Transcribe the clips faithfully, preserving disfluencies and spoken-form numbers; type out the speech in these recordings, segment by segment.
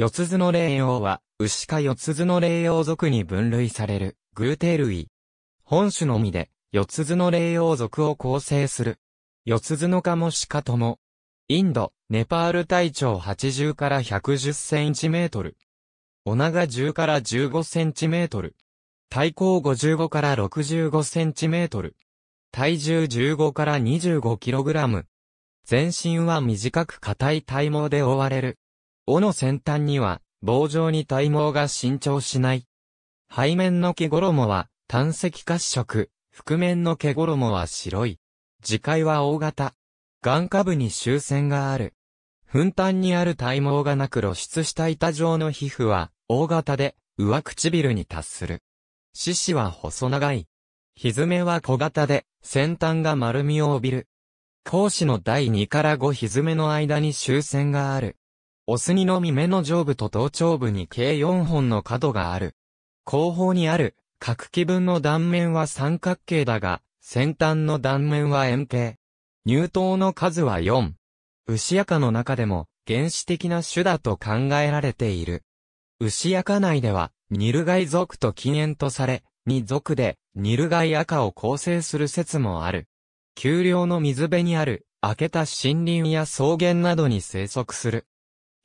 四つ角霊凰は、ウシ科四つ角霊凰属に分類される、偶蹄類。本種のみで、四つ角霊凰属を構成する。四つ角科もシカとも。インド、ネパール体長はちじゅうからひゃくじゅっセンチメートル。お長じゅうからじゅうごセンチメートル。体高ごじゅうごからろくじゅうごセンチメートル。体重じゅうごからにじゅうごキログラム。全身は短く硬い体毛で覆われる。尾の先端には棒状に体毛が伸長しない。背面の毛衣は単赤褐色、腹面の毛衣は白い。耳介は大型。眼下部に終線がある。粉端にある体毛がなく露出した板状の皮膚は大型で上唇に達する。四肢は細長い。蹄は小型で先端が丸みを帯びる。後肢のだいにからご蹄の間に終線がある。オスにのみ目の上部と頭頂部に計よんほんの角がある。後方にある各基分の断面は三角形だが、先端の断面は円形。乳頭の数はよん。ウシ亜科の中でも原始的な種だと考えられている。ウシ亜科内では、ニルガイ属と近縁とされ、に属でニルガイ亜科を構成する説もある。丘陵の水辺にある、開けた森林や草原などに生息する。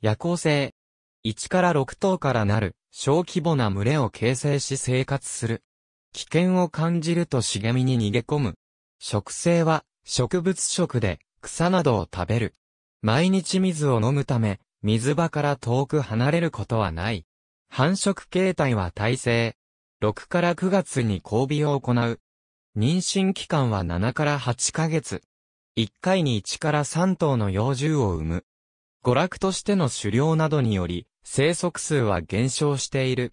夜行性。いちからろくとうからなる、小規模な群れを形成し生活する。危険を感じると茂みに逃げ込む。食性は、植物食で、草などを食べる。毎日水を飲むため、水場から遠く離れることはない。繁殖形態は胎生。ろくからくがつに交尾を行う。妊娠期間はななからはちかげつ。いっかいにいちからさんとうの幼獣を産む。娯楽としての狩猟などにより、生息数は減少している。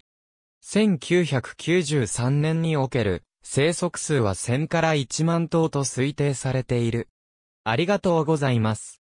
せんきゅうひゃくきゅうじゅうさんねんにおける生息数はせんからいちまんとうと推定されている。ありがとうございます。